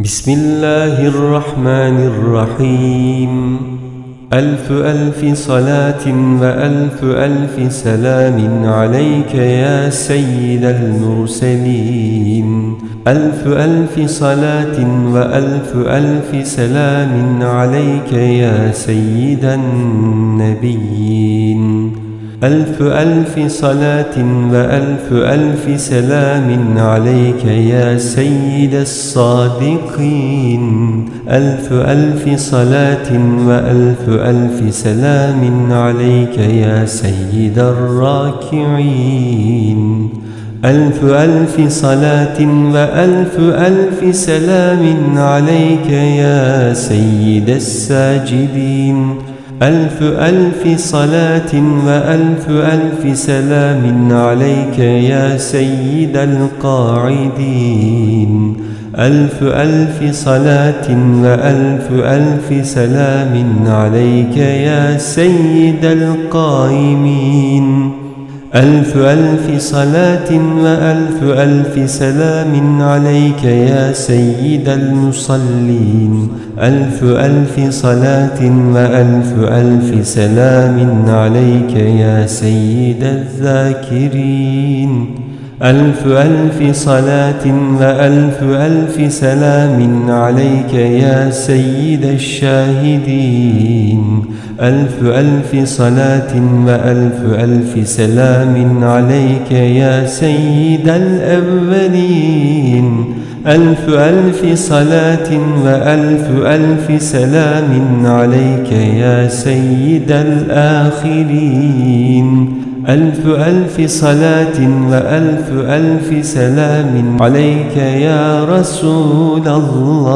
Bismillahirrahmanirrahim. ألف ألف صلاة وألف ألف سلام عليك يا سيد المرسلين. ألف ألف صلاة وألف ألف سلام عليك يا سيد النبيين. ألف ألف صلاة وألف ألف سلام عليك يا سيد الصادقين. ألف ألف صلاة وألف ألف سلام عليك يا سيد الراكعين. ألف ألف صلاة وألف ألف سلام عليك يا سيد الساجدين. ألف ألف صلاة وألف ألف سلام عليك يا سيد القاعدين. ألف ألف صلاة وألف ألف سلام عليك يا سيد القائمين. ألف ألف صلاة وألف ألف سلام عليك يا سيد المصلين. ألف ألف صلاة وألف ألف سلام عليك يا سيد الذاكرين. ألف ألف صلاة وألف ألف سلام عليك يا سيد الشاهدين. ألف ألف صلاة وألف ألف سلام عليك يا سيد الأولين. ألف ألف صلاة وألف ألف سلام عليك يا سيد الآخرين. ألف ألف صلاة وألف ألف سلام عليك يا رسول الله.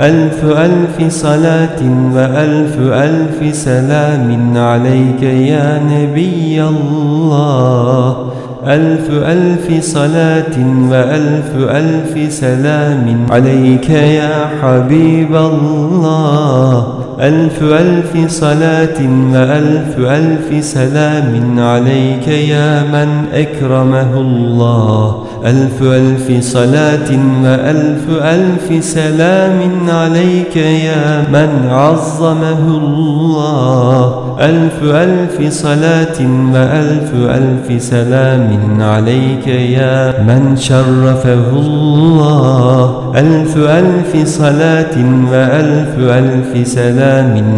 ألف ألف صلاة وألف ألف سلام عليك يا نبي الله. ألف ألف صلاة وألف ألف سلام عليك يا حبيب الله. ألف ألف صلاة وألف ألف سلام عليك يا من أكرمه الله. ألف ألف صلاة وألف ألف سلام عليك يا من عظمه الله. ألف ألف صلاة وألف ألف سلام عليك يا من شرفه الله. ألف ألف صلاة وألف ألف سلام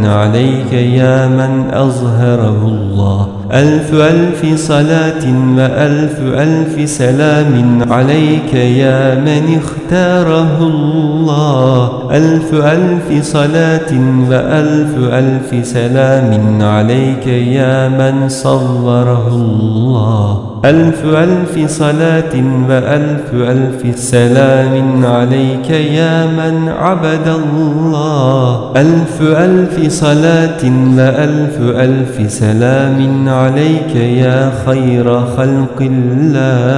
عليك يا من أظهره الله. ألف ألف صلاة وألف ألف سلام عليك يا من اختاره الله. ألف ألف صلاة وألف ألف سلام عليك يا من صوره الله. ألف ألف صلاة وألف ألف سلام عليك يا من عبد الله. ألف ألف صلاة وألف ألف سلام عليك يا خير خلق الله.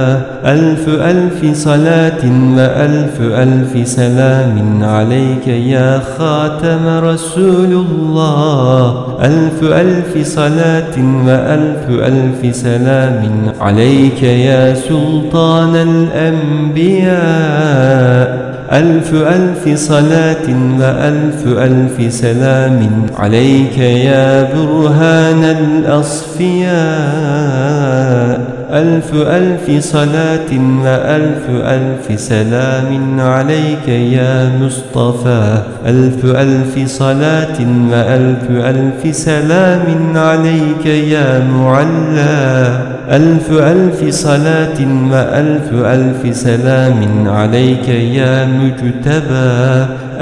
ألف ألف صلاة وألف ألف سلام عليك يا خاتم رسول الله. ألف ألف صلاة وألف ألف سلام عليك يا سلطان الأنبياء. ألف ألف صلاة وألف ألف سلام عليك يا برهان الأصفياء. ألف ألف صلاة وألف ألف سلام عليك يا مصطفى. ألف ألف صلاة وألف ألف سلام عليك يا معلا. ألف ألف صلاة وألف ألف سلام عليك يا مجتبى.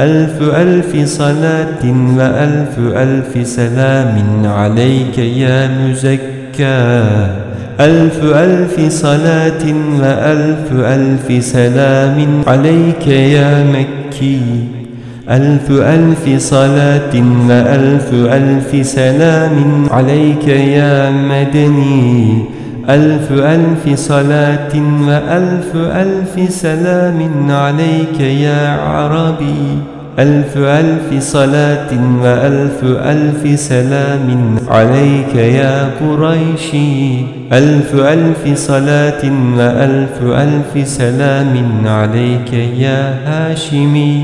ألف ألف صلاة وألف ألف سلام عليك يا مزكى. ألف ألف صلاة وألف ألف سلام عليك يا مكي. ألف ألف صلاة وألف ألف سلام عليك يا مدني. ألف ألف صلاة وألف ألف سلام عليك يا عربي. ألف ألف صلاة وألف ألف سلام عليك يا قريشي ألف ألف صلاة وألف ألف سلام عليك يا هاشمي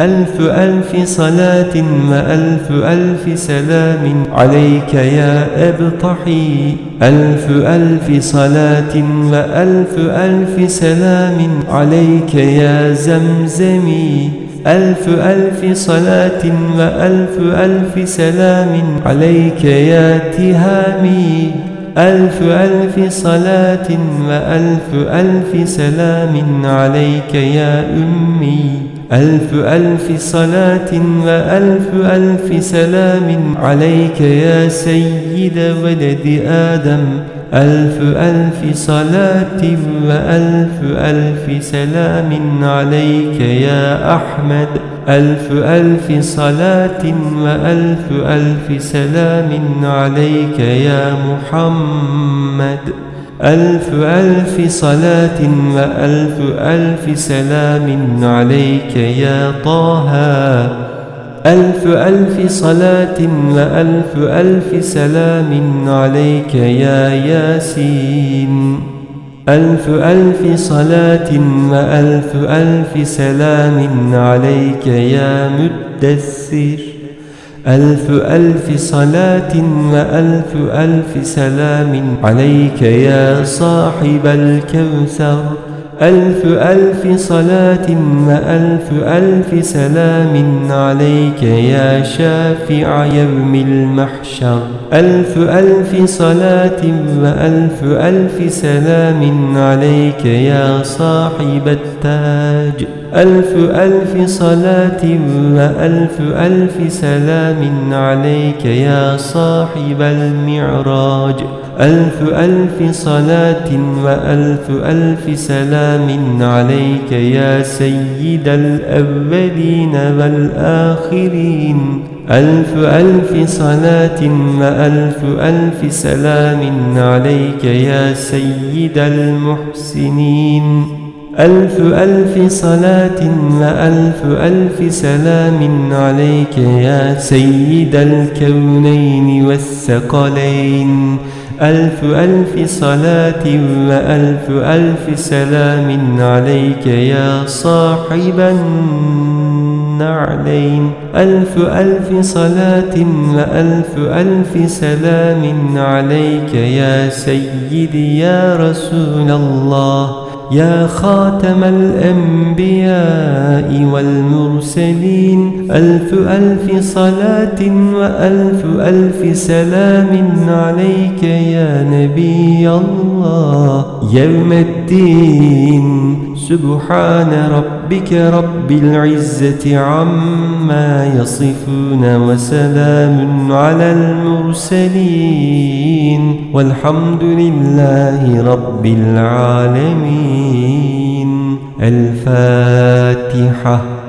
ألف ألف صلاة وألف ألف سلام عليك يا أبطحي ألف ألف صلاة وألف ألف سلام عليك يا زمزمي ألف ألف صلاة وألف ألف سلام عليك يا تهامي ألف ألف صلاة وألف ألف سلام عليك يا أمي ألف ألف صلاة وألف ألف سلام عليك يا سيد ولد آدم ألف ألف صلاة وألف ألف سلام عليك يا أحمد ألف ألف صلاة وألف ألف سلام عليك يا محمد ألف ألف صلاة وألف ألف سلام عليك يا طه ألف ألف صلاة وألف ألف سلام عليك يا ياسين ألف ألف صلاة وألف ألف سلام عليك يا مدثر ألف ألف صلاة وألف ألف سلام عليك يا صاحب الكوثر ألف ألف صلاة وألف ألف سلام عليك يا شافع يوم المحشر ألف ألف صلاة وألف ألف سلام عليك يا صاحب التاج ألف ألف صلاة وألف ألف سلام عليك يا صاحب المعراج ألف ألف صلاة وألف ألف سلام عليك يا سيد الأولين والآخرين ألف ألف صلاة وألف ألف سلام عليك يا سيد المحسنين ألف ألف صلاة وألف ألف سلام عليك يا سيد الكونين والثقلين ألف ألف صلاة وألف ألف سلام عليك يا صاحب النعلين ألف ألف صلاة وألف ألف سلام عليك يا سيدي يا رسول الله يا خاتم الأنبياء والمرسلين ألف ألف صلاة وألف ألف سلام عليك يا نبي الله يوم الدين سبحان ربك رب العزة عما يصفون وسلام على المرسلين والحمد لله رب العالمين الفاتحة.